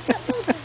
I got